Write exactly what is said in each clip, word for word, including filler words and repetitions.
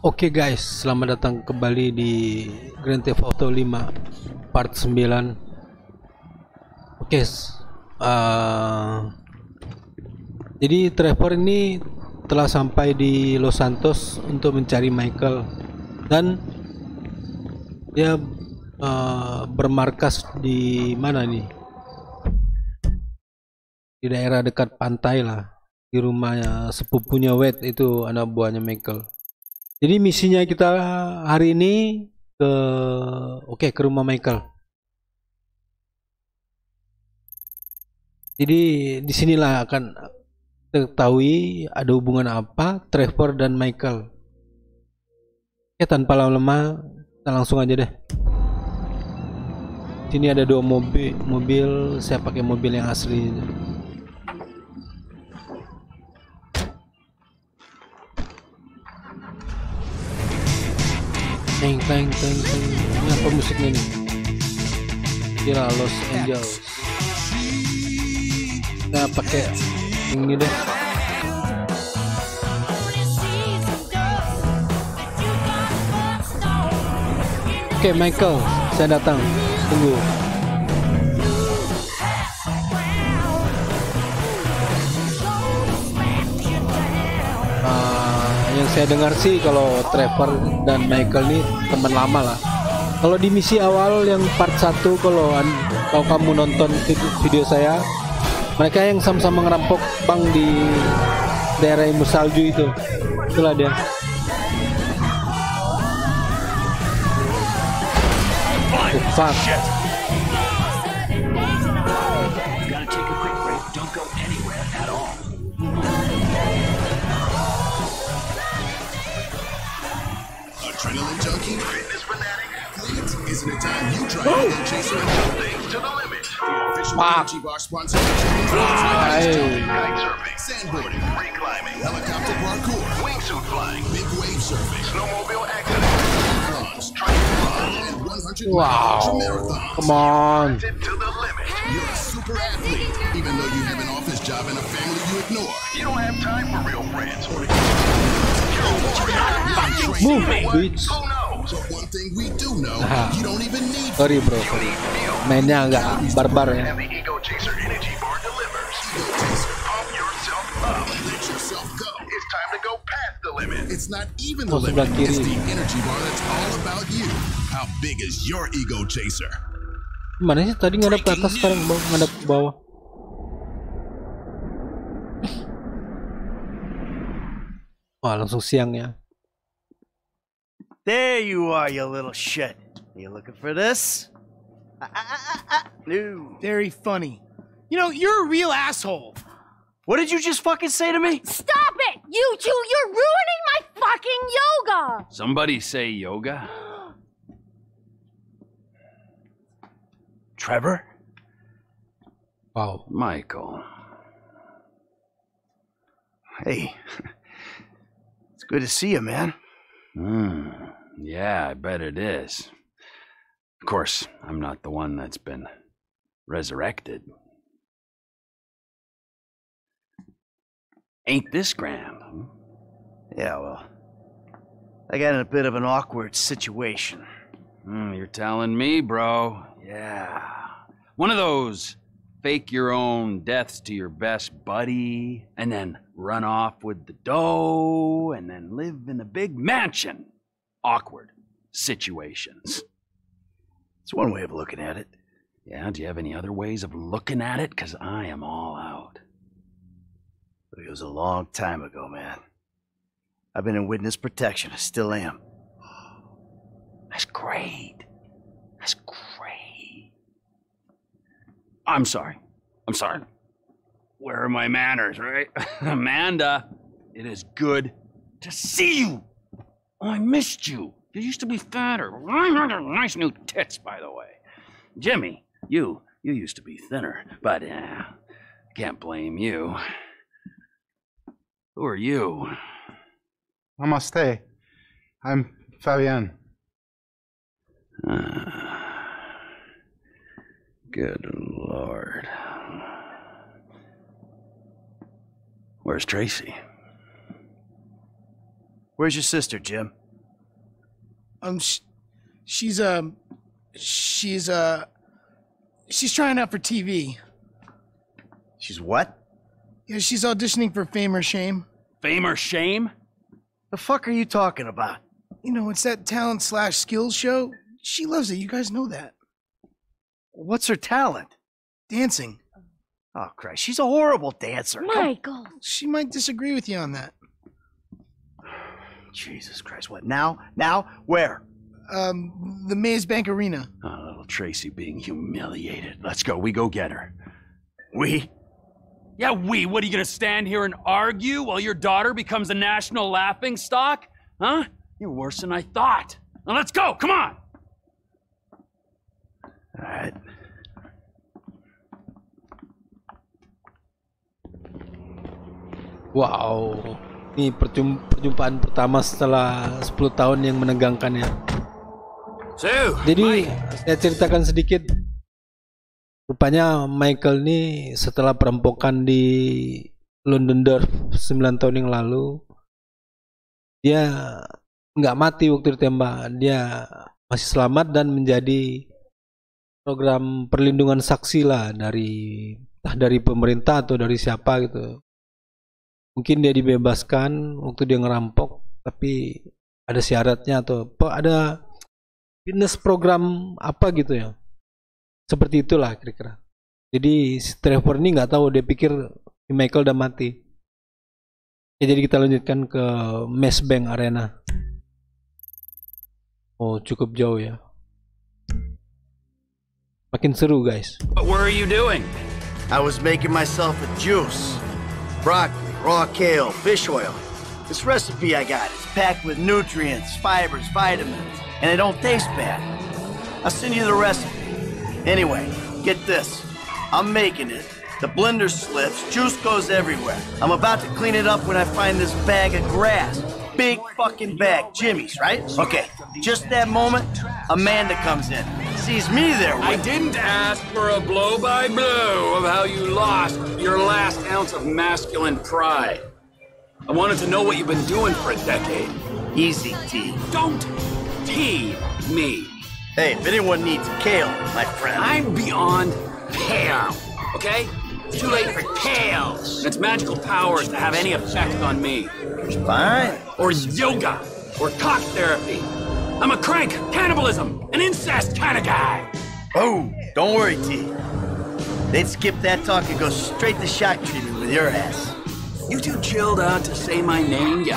Oke okay guys, selamat datang kembali di Grand Theft Auto lima part sembilan. Oke okay, uh, jadi Trevor ini telah sampai di Los Santos untuk mencari Michael, dan dia uh, bermarkas di mana nih? Di daerah dekat pantai lah, di rumahnya sepupunya Wade, itu anak buahnya Michael. Jadi misinya kita hari ini ke oke okay, ke rumah Michael. Jadi disinilah akan ketahui ada hubungan apa Trevor dan Michael. Oke, tanpa lama-lama kita langsung aja deh. Sini ada dua mobil, mobil saya pakai mobil yang asli. Teng teng teng teng. Ini apa musiknya nih? Kira Los Angeles. Kita pakai ini deh. Oke okay, Michael, saya datang. Tunggu. Saya dengar sih kalau Trevor dan Michael nih teman lama lah. Kalau di misi awal yang part satu, kalau kalau kamu nonton video saya, mereka yang sama-sama ngerampok bank di daerah Imus Salju itu, itulah dia. Cepat. Adrenaline junkie, fitness fanatic. It isn't a time you try oh. to chase things to the limit. Official energy bar sponsor. Sandboarding, free climbing, helicopter parkour, wingsuit flying, big wave surfing, snowmobile accidents, triathlon, and one hundred mile wow. marathon. Come on. To the limit. You're a super athlete, even though you have an office job and a family you ignore. You don't have time for real friends. Move, bitch. Nah, sorry bro, mainnya agak barbar ya. Oh, sebelah kiri. Mana sih tadi ngadep ke atas, sekarang ngadep ke bawah. Wah, langsung siang ya. There you are, you little shit. You looking for this? Ah, ah, ah, ah. No. Very funny. You know, you're a real asshole. What did you just fucking say to me? Stop it! You two, you're ruining my fucking yoga! Somebody say yoga? Trevor? Oh, Michael. Hey. Good to see you, man. Mm, yeah, I bet it is. Of course, I'm not the one that's been resurrected. Ain't this grand, huh? Yeah, well, I got in a bit of an awkward situation. Mm, you're telling me, bro. Yeah. One of those fake your own deaths to your best buddy, and then run off with the dough, and then live in a big mansion. Awkward situations. It's one way of looking at it. Yeah, do you have any other ways of looking at it? Because I am all out. But it was a long time ago, man. I've been in witness protection. I still am. That's great. That's great. I'm sorry. I'm sorry. Where are my manners, right? Amanda, it is good to see you. Oh, I missed you. You used to be fatter. Nice new tits, by the way. Jimmy, you, you used to be thinner, but uh, can't blame you. Who are you? Namaste. I'm Fabian. Uh, good Lord. Where's Tracy? Where's your sister, Jim? um, she, she's um, she's uh, she's trying out for T V. She's what? Yeah, she's auditioning for Fame or Shame. Fame or Shame? The fuck are you talking about? You know, it's that talent slash skills show. She loves it. You guys know that. What's her talent? Dancing. Oh, Christ. She's a horrible dancer. Michael. She might disagree with you on that. Jesus Christ. What, now? Now? Where? Um, the Maze Bank Arena. Oh, little Tracy being humiliated. Let's go. We go get her. We? Yeah, we. What, are you going to stand here and argue while your daughter becomes a national laughingstock? Huh? You're worse than I thought. Now let's go. Come on. All right. Wow, ini perjumpaan pertama setelah sepuluh tahun yang menegangkan ya. So, jadi Mike. Saya ceritakan sedikit. Rupanya Michael ini setelah perampokan di Londonderry sembilan tahun yang lalu, dia nggak mati waktu ditembak, dia masih selamat dan menjadi program perlindungan saksi lah dari entah dari pemerintah atau dari siapa gitu. Mungkin dia dibebaskan waktu dia ngerampok, tapi ada syaratnya atau ada fitness program apa gitu ya, seperti itulah kira-kira. Jadi si Trevor ini nggak tahu, dia pikir si Michael udah mati ya. Jadi kita lanjutkan ke Maze Bank Arena. Oh, cukup jauh ya, makin seru guys. What were you doing? I was making myself a juice. Broccoli, raw kale, fish oil. This recipe I got is packed with nutrients, fibers, vitamins, and it don't taste bad. I'll send you the recipe. Anyway, get this. I'm making it. The blender slips, juice goes everywhere. I'm about to clean it up when I find this bag of grass. Big fucking bag, Jimmy's, right? Okay, just that moment, Amanda comes in. Sees me there. I didn't ask for a blow-by-blow of how you lost your last ounce of masculine pride. I wanted to know what you've been doing for a decade. Easy, T. Don't T me. Hey, if anyone needs kale, my friend. I'm beyond pale, okay? It's too late for tales and its magical powers to have any effect on me. Fine. Or yoga, or cock therapy. I'm a crank, cannibalism, an incest kind of guy. Oh, don't worry, T. They'd skip that talk and go straight to shock treatment with your ass. You too chilled out to say my name, you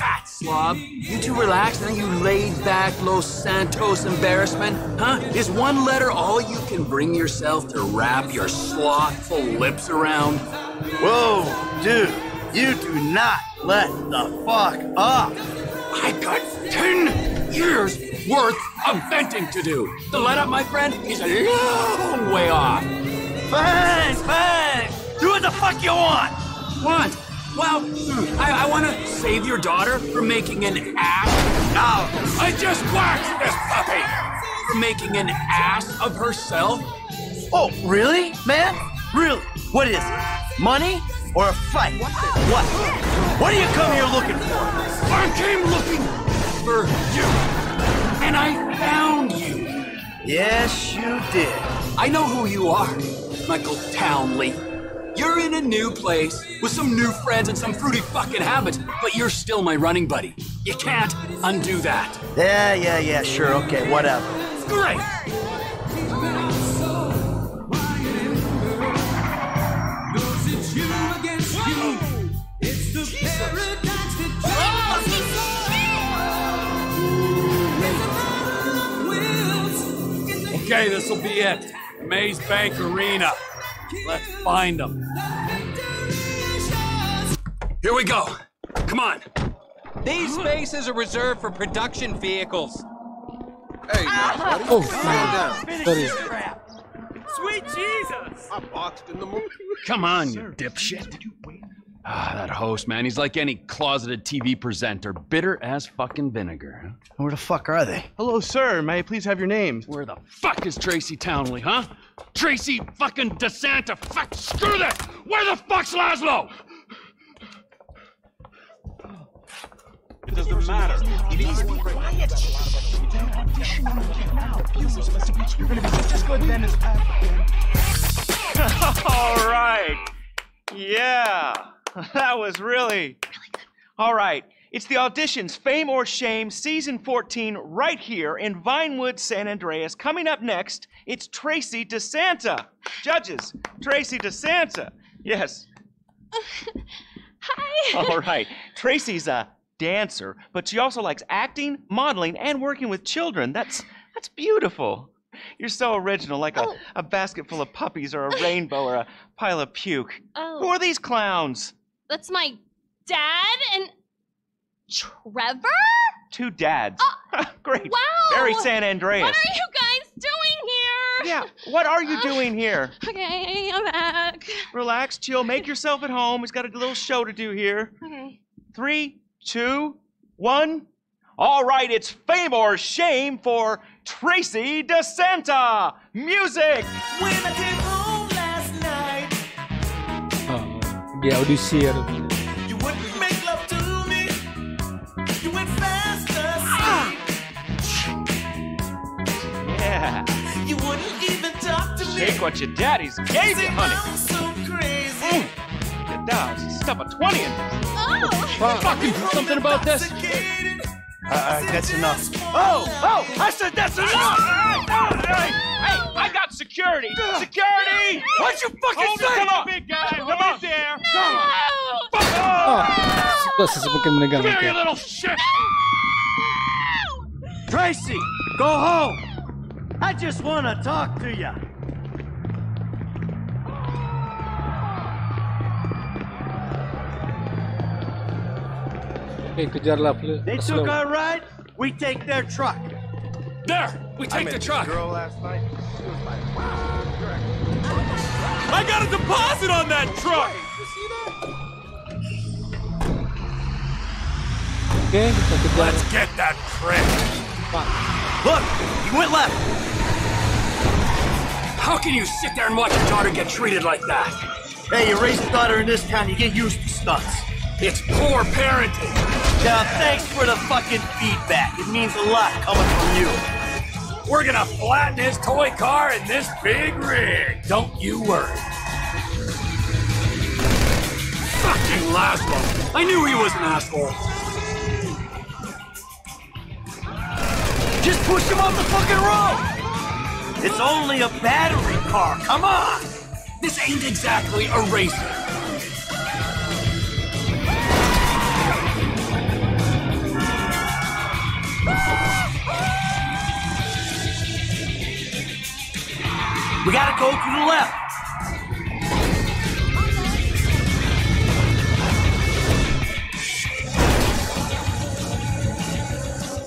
fat slob. You too relaxed and you laid back Los Santos embarrassment, huh? Is one letter all you can bring yourself to wrap your slothful lips around? Whoa, dude, you do not let the fuck up. I got ten years worth of venting to do. The let up, my friend, is a long way off. Fine, fine. Do what the fuck you want. Want? Well, I, I want to save your daughter from making an ass. No, I just whacked this puppy for making an ass of herself. Oh, really, man? Really? What is it? Money or a fight? What? The, what? What do you come here looking for? I came looking. You and I found you. Yes, you did. I know who you are, Michael Townley. You're in a new place with some new friends and some fruity fucking habits, but you're still my running buddy. You can't undo that. Yeah, yeah, yeah, sure, okay, whatever. Great. Okay, this will be it. Maze Bank Arena. Let's find them. Here we go. Come on. These spaces are reserved for production vehicles. Hey, now, buddy. Oh, slow down. Finish this crap. Sweet Jesus. I boxed in the movie. Come on, you dipshit. Ah, that host, man. He's like any closeted T V presenter. Bitter as fucking vinegar. Where the fuck are they? Hello, sir. May I please have your names? Where the fuck is Tracy Townley, huh? Tracy fucking DeSanta. Fuck, screw this! Where the fuck's Lazlow? It doesn't matter. Please be quiet. Shh. We're auditioning right now. You're supposed to be You're gonna be just as good then as Pat. All right. Yeah. That was really. Really good. All right. It's the auditions, Fame or Shame, Season fourteen, right here in Vinewood, San Andreas. Coming up next, it's Tracy DeSanta. Judges, Tracy DeSanta. Yes. Uh, hi. All right. Tracy's a dancer, but she also likes acting, modeling, and working with children. That's, that's beautiful. You're so original, like oh. a, a basket full of puppies or a rainbow or a pile of puke. Oh. Who are these clowns? That's my dad and... Trevor? Two dads. Uh, Great. Wow. Very San Andreas. What are you guys doing here? Yeah, what are you uh, doing here? Okay, I'm back. Relax, chill, make yourself at home. He's got a little show to do here. Okay. Three, two, one. All right, it's Fame or Shame for Tracy DeSanta. Music! When I came home last night. Oh, yeah, do you see it? You wouldn't even talk to me. Take what your daddy's gave you, honey. I'm so crazy. Mm. Your dad's stuff a twenty in this. Oh. Well, fucking something about this. Uh, uh, that's enough. Oh, oh, I said that's enough. All right, all right, all right. Hey, I got security. Security. What'd you fucking say? Come on, big guy. Come on. There. No. Fuck off. This is becoming a gun. Give me a little shit. No. Tracy, go home. I just want to talk to you. They took our ride, we take their truck. There, we take the truck. Girl last night. She was like, wow, correct. I got a deposit on that truck. Okay, let's get that prick. Look! He went left! How can you sit there and watch your daughter get treated like that? Hey, you raise a daughter in this town, you get used to stunts. It's poor parenting! Now, thanks for the fucking feedback. It means a lot coming from you. We're gonna flatten his toy car in this big rig. Don't you worry. Fucking Lazlow! I knew he was an asshole. Just push him off the fucking road! It's only a battery car, come on! This ain't exactly a racer. We gotta go to the left.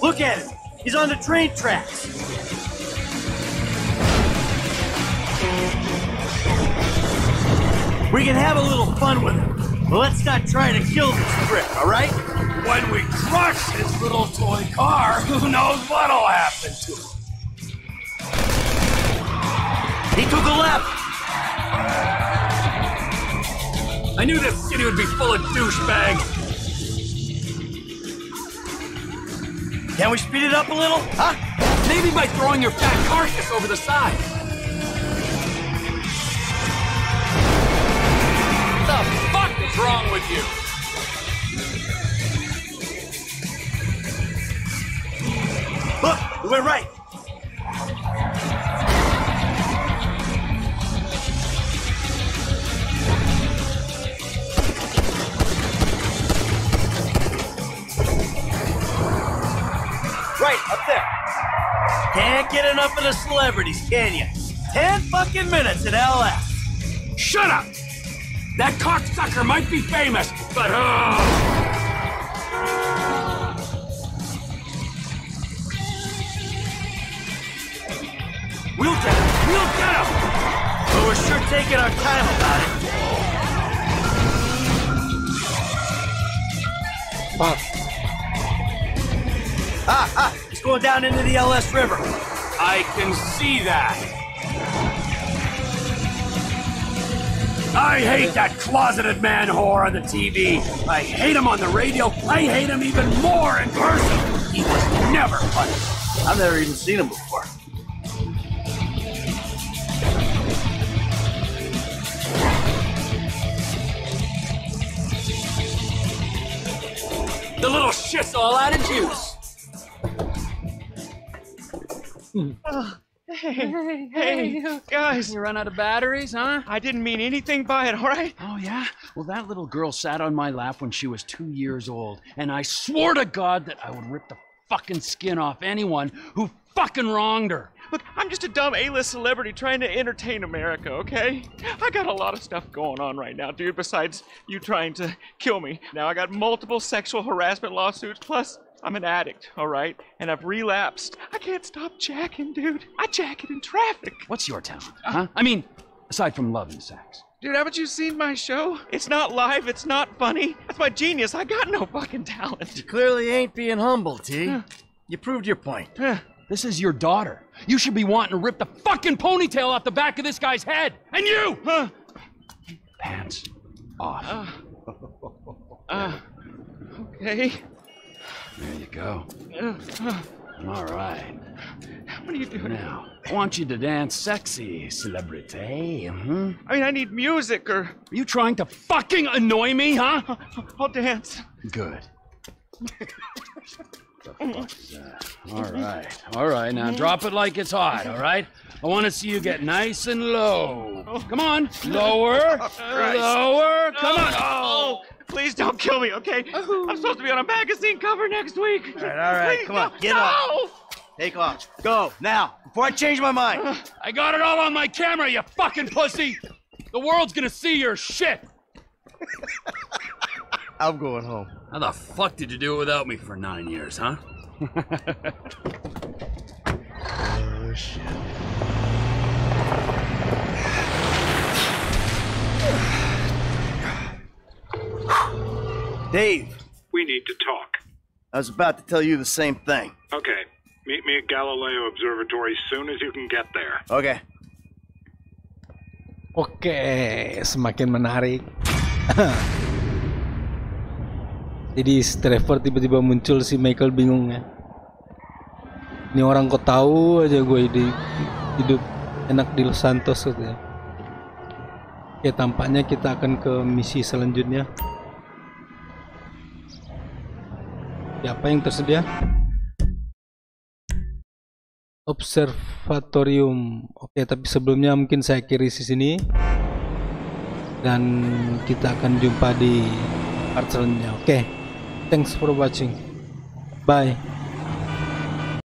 Look at him. He's on the train tracks. We can have a little fun with him, but let's not try to kill this prick, all right? When we crush his little toy car, who knows what'll happen to him. He took a left. I knew this city would be full of douchebags. Can we speed it up a little? Huh? Maybe by throwing your fat carcass over the side. What the fuck is wrong with you? Look, we're right. Can't get enough of the celebrities, can you? Ten fucking minutes at L S. Shut up! That cocksucker might be famous, but oh. We'll get him! We'll get him! But we're sure taking our time about it. Fuck. Ah, ah! Going down into the L S River. I can see that. I hate that closeted man whore on the T V. I hate him on the radio. I hate him even more in person. He was never punished. I've never even seen him before. The little shit's all out of juice. Hmm. Oh, hey, hey, hey, you guys. You run out of batteries, huh? I didn't mean anything by it, all right? Oh, yeah? Well, that little girl sat on my lap when she was two years old, and I swore to God that I would rip the fucking skin off anyone who fucking wronged her. Look, I'm just a dumb A-list celebrity trying to entertain America, okay? I got a lot of stuff going on right now, dude, besides you trying to kill me. Now I got multiple sexual harassment lawsuits, plus I'm an addict, all right? And I've relapsed. I can't stop jacking, dude. I jack it in traffic. What's your talent, huh? I mean, aside from love and sex. Dude, haven't you seen my show? It's not live, it's not funny. That's my genius. I got no fucking talent. You clearly ain't being humble, T. Huh. You proved your point. Huh. This is your daughter. You should be wanting to rip the fucking ponytail off the back of this guy's head. And you! Huh? Pants off. Uh, uh, okay. There you go. Uh, uh, All right. What are you doing now? I want you to dance sexy, celebrity. Mm-hmm. I mean, I need music or... Are you trying to fucking annoy me, huh? I'll, I'll dance. Good. What the fuck is that? All right, all right, now drop it like it's hot, all right? I want to see you get nice and low. Oh. Come on, lower, oh, lower, no. Come on. Oh. Please don't kill me, okay? Oh. I'm supposed to be on a magazine cover next week. All right, all right, Please, come on, no. get up. No. Take off, go, now, before I change my mind. I got it all on my camera, you fucking pussy. The world's gonna see your shit. I'm going home. How the fuck did you do it without me for nine years, huh? Oh, shit. Dave. We need to talk. I was about to tell you the same thing. Okay. Meet me at Galileo Observatory as soon as you can get there. Okay. Okay. Semakin menarik. Jadi Trevor tiba-tiba muncul, si Michael bingung ya. Ini orang kok tahu aja gue hidup enak di Los Santos katanya. Oke, tampaknya kita akan ke misi selanjutnya. Apa yang tersedia? Observatorium. Oke, tapi sebelumnya mungkin saya kiri sisi sini dan kita akan jumpa di part selanjutnya. Oke. Thanks for watching. Bye.